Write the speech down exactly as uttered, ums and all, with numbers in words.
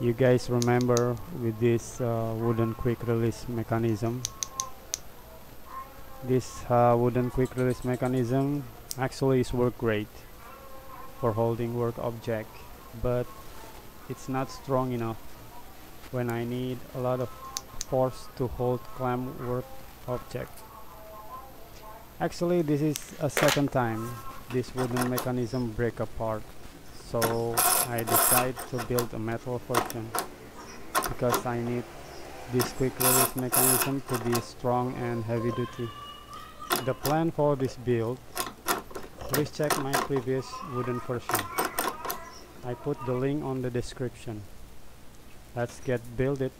You guys remember with this uh, wooden quick release mechanism. This uh, wooden quick release mechanism actually is work great for holding work object, but it's not strong enough when I need a lot of force to hold clamp work object. Actually, this is a second time this wooden mechanism break apart, so I decide to build a metal version because I need this quick release mechanism to be strong and heavy duty. The plan for this build, please check my previous wooden version. I put the link on the description. Let's get builded.